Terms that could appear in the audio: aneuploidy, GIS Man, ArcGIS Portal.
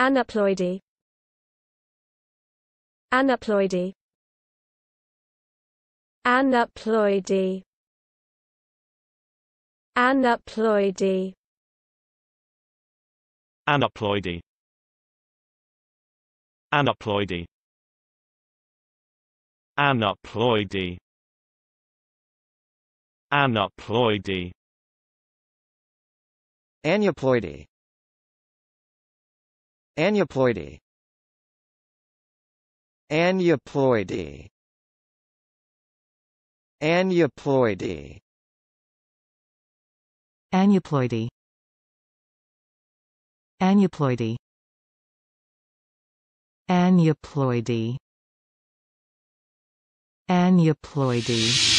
Aneuploidy. Aneuploidy. Aneuploidy. Aneuploidy. Aneuploidy. Aneuploidy. Aneuploidy. Aneuploidy. Aneuploidy. Aneuploidy. Aneuploidy. Aneuploidy. Aneuploidy. Aneuploidy. Aneuploidy. Aneuploidy.